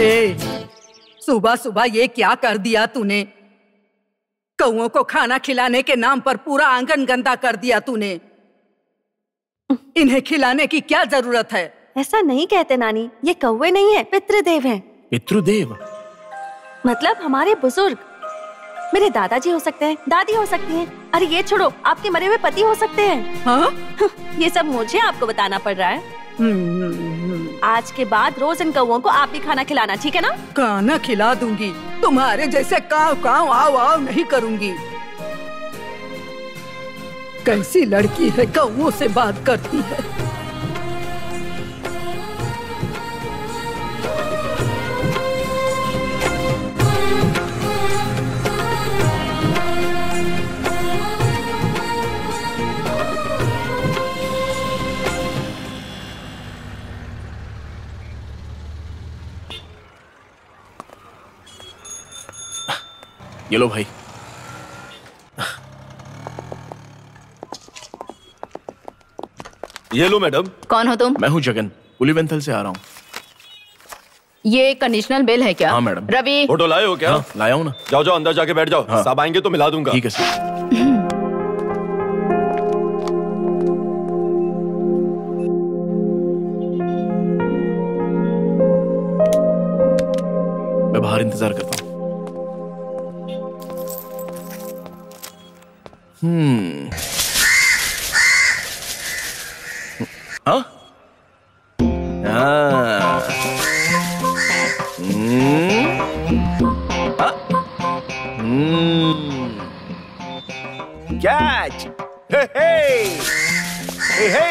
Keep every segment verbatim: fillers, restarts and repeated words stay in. थे। सुबह सुबह ये क्या कर दिया तूने? कौओं को खाना खिलाने के नाम पर पूरा आंगन गंदा कर दिया तूने। इन्हें खिलाने की क्या जरूरत है? ऐसा नहीं कहते नानी, ये कौवे नहीं है, पितृदेव हैं। पितृदेव मतलब हमारे बुजुर्ग, मेरे दादाजी हो सकते हैं, दादी हो सकती हैं। अरे ये छोड़ो, आपके मरे हुए पति हो सकते हैं। हाँ? ये सब मुझे आपको बताना पड़ रहा है। आज के बाद रोज इन कौओं को आप भी खाना खिलाना, ठीक है ना? खाना खिला दूंगी, तुम्हारे जैसे काव काव आओ आओ नहीं करूंगी। कैसी लड़की है, कौओं से बात करती है। ये लो भाई। ये लो मैडम। कौन हो तुम? मैं हूँ जगन, पुलिवेंथल से आ रहा हूँ। ये कंडीशनल बेल है क्या? हाँ मैडम। रवि फोटो लाए हो क्या? हाँ, लाया हूँ ना। जाओ जाओ अंदर जाके बैठ जाओ। हाँ। साहब आएंगे तो मिला दूंगा। ठीक है सर। मैं बाहर इंतजार करता हूँ। हम्म हाँ हाँ हम्म कैच। हे हे हे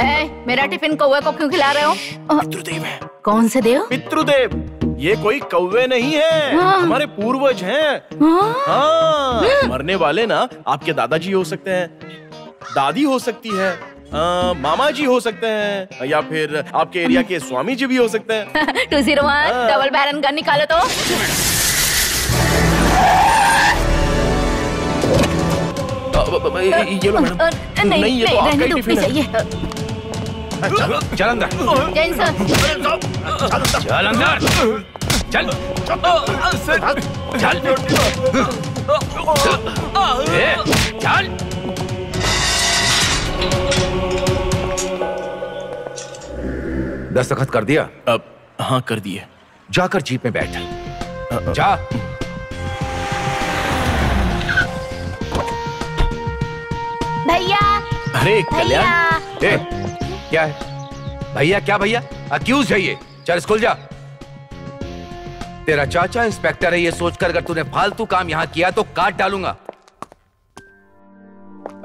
हे, मेरा टिफिन कौवे को क्यों खिला रहे हो? पितृदेव है। कौन से देव? पितृदेव। ये कोई कौवे नहीं है। हाँ। हमारे पूर्वज हैं। हाँ। हाँ। मरने वाले ना आपके दादाजी हो सकते हैं, दादी हो सकती है, आ, मामा जी हो सकते हैं, या फिर आपके एरिया के स्वामी जी भी हो सकते हैं। टू जीरो वन डबल बैरन गन निकालो तो। ये लो मैडम। नहीं ये तो आपका ही टिफिन है। चल चल अंदर। चल अंदर। चल चल चल दस्तखत कर दिया? अब हाँ कर दिए। जाकर जीप में बैठ जा। भैया। अरे कल्याण क्या है? भैया क्या भैया? अक्यूज है ये। चल स्कूल जा। तेरा चाचा इंस्पेक्टर है ये सोचकर अगर तूने फालतू काम यहाँ किया तो काट डालूंगा।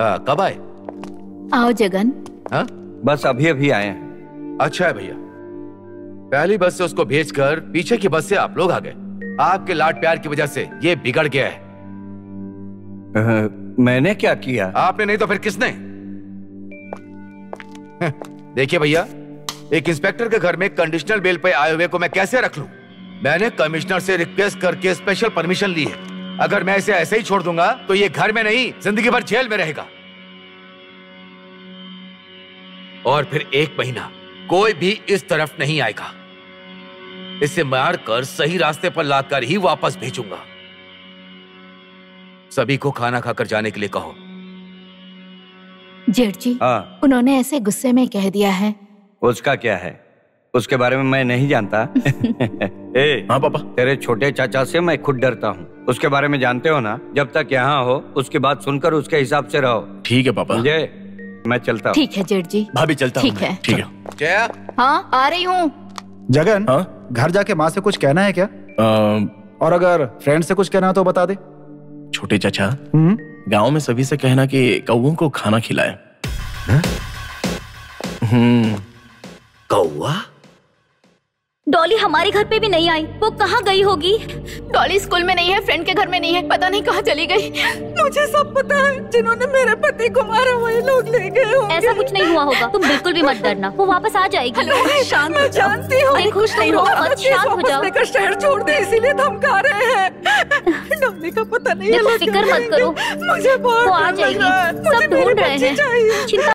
आ, कब आए? आओ जगन। हाँ बस अभी अभी आए हैं। अच्छा है भैया। पहली बस से उसको भेजकर पीछे की बस से आप लोग आ गए। आपके लाड प्यार की वजह से ये बिगड़ गया है। आ, मैंने क्या किया? आपने नहीं तो फिर किसने? देखिए भैया, एक इंस्पेक्टर के घर में कंडीशनल बेल पे आए हुए को मैं कैसे रख लूं? मैंने कमिश्नर से रिक्वेस्ट करके स्पेशल परमिशन ली है। अगर मैं इसे ऐसे ही छोड़ दूंगा तो ये घर में नहीं जिंदगी भर जेल में रहेगा, और फिर एक महीना कोई भी इस तरफ नहीं आएगा। इसे मारकर सही रास्ते पर लाकर ही वापस भेजूंगा। सभी को खाना खाकर जाने के लिए कहो। जेठ जी, उन्होंने ऐसे गुस्से में कह दिया है। उसका क्या है, उसके बारे में मैं नहीं जानता। ए, हाँ पापा। तेरे छोटे चाचा से मैं खुद डरता हूँ। उसके बारे में जानते हो ना? जब तक यहाँ हो उसकी बात सुनकर उसके हिसाब से रहो। ठीक है पापा। मुझे मैं चलता हूँ। ठीक है जेठ जी। भाभी चलता हूँ। ठीक है ठीक है। जया। हाँ आ रही हूँ। जगन घर जाके माँ से कुछ कहना है क्या? और अगर फ्रेंड से कुछ कहना है तो बता दे। छोटे चाचा गांव में सभी से कहना कि कौओं को खाना खिलाए। हम्म कौआ? डॉली हमारे घर पे भी नहीं आई, वो कहाँ गई होगी? डॉली स्कूल में नहीं है, फ्रेंड के घर में नहीं है, पता नहीं कहाँ चली गई। मुझे सब पता है, जिन्होंने मेरे पति को मारा वही लोग ले गए होंगे। ऐसा कुछ नहीं हुआ होगा, तुम बिल्कुल भी मत डरना, वो वापस आ जाएगी। हेलो शांत हो जाओ। अरे खुश नहीं हो, मत शांत हो जाओ। लेकर शहर छोड़ दे इसीलिए धमका रहे हैं। डॉली का पता नहीं है, फिक्र मत करो, मुझे वो आ जाएगी, सब ढूंढ रहे हैं।